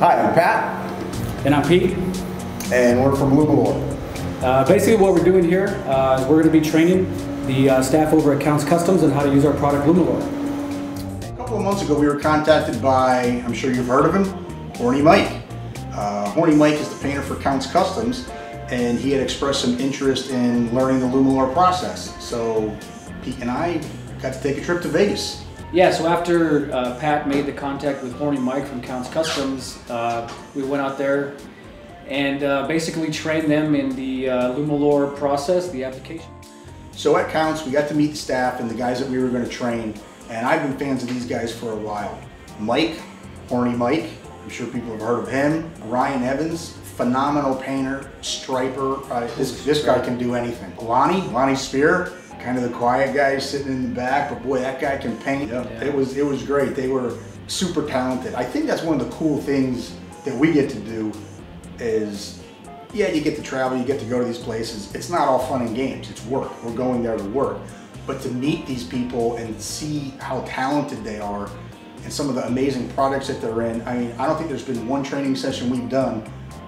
Hi, I'm Pat. And I'm Pete. And we're from LumiLor. Basically what we're doing here, we're going to be training the staff over at Counts Kustoms on how to use our product LumiLor. A couple of months ago we were contacted by, I'm sure you've heard of him, Horny Mike. Horny Mike is the painter for Counts Kustoms, and he had expressed some interest in learning the LumiLor process. So Pete and I got to take a trip to Vegas. Yeah, so after Pat made the contact with Horny Mike from Counts Kustoms, we went out there and basically train them in the LumiLor process, the application. So at Counts, we got to meet the staff and the guys that we were going to train, and I've been fans of these guys for a while. Mike, Horny Mike, I'm sure people have heard of him. Ryan Evans, phenomenal painter, striper, this guy can do anything. Lonnie Speer, kind of the quiet guy sitting in the back, but boy, that guy can paint. Yeah. It was great. They were super talented. I think that's one of the cool things that we get to do is, yeah, you get to travel, you get to go to these places. It's not all fun and games, it's work. We're going there to work. But to meet these people and see how talented they are and some of the amazing products that they're in, I mean, I don't think there's been one training session we've done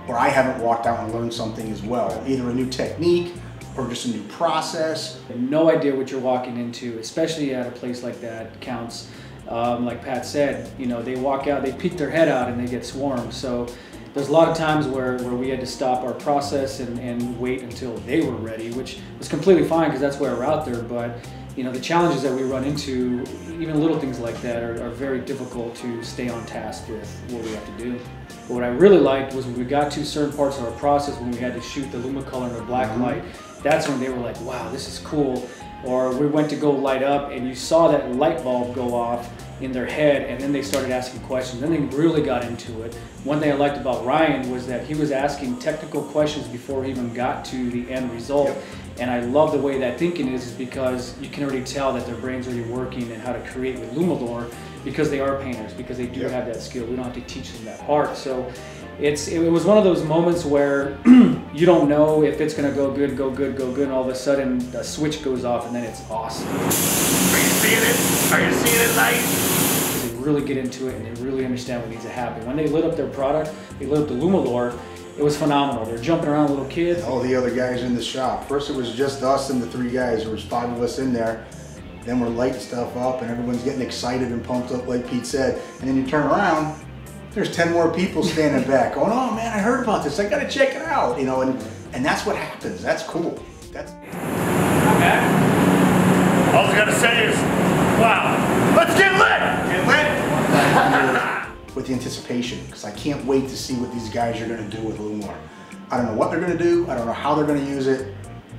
where I haven't walked out and learned something as well, either a new technique or just a new process. You have no idea what you're walking into, especially at a place like that, Counts. Like Pat said, you know, they walk out, they peek their head out and they get swarmed. So there's a lot of times where we had to stop our process and wait until they were ready, which was completely fine because that's why we're out there. But you know, the challenges that we run into, even little things like that, are very difficult to stay on task with what we have to do. But what I really liked was when we got to certain parts of our process, when we had to shoot the LumiColor and the black light, that's when they were like, wow, this is cool. Or we went to go light up and you saw that light bulb go off in their head, and then they started asking questions. Then they really got into it. One thing I liked about Ryan was that he was asking technical questions before he even got to the end result. Yep. And I love the way that thinking is because you can already tell that their brain's already working and how to create with LumiLor because they are painters, because they do have that skill. We don't have to teach them that part. So it was one of those moments where you don't know if it's gonna go good, go good, go good, and all of a sudden the switch goes off and then it's awesome. Are you seeing it? Are you seeing it light? They really get into it and they really understand what needs to happen. When they lit up their product, they lit up the LumiLor, it was phenomenal. They're jumping around little kids. All the other guys in the shop. First it was just us and the three guys. There was five of us in there. Then we're lighting stuff up and everyone's getting excited and pumped up like Pete said. And then you turn around, there's 10 more people standing back going, oh man, I heard about this. I gotta check it out. You know, and that's what happens. That's cool. That's okay. All I gotta say is, wow, let's get lit! Get lit! With the anticipation, because I can't wait to see what these guys are going to do with LumiLor. I don't know what they're going to do, I don't know how they're going to use it,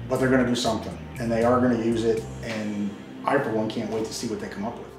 but they're going to do something, and they are going to use it, and I for one can't wait to see what they come up with.